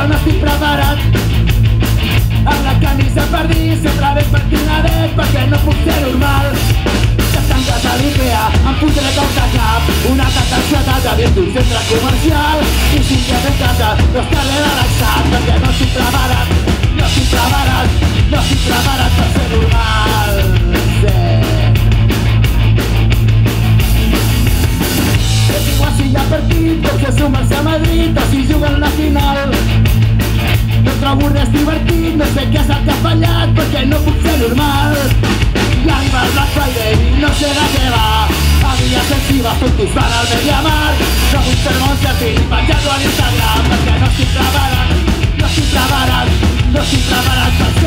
No estoy preparado, no estoy preparado.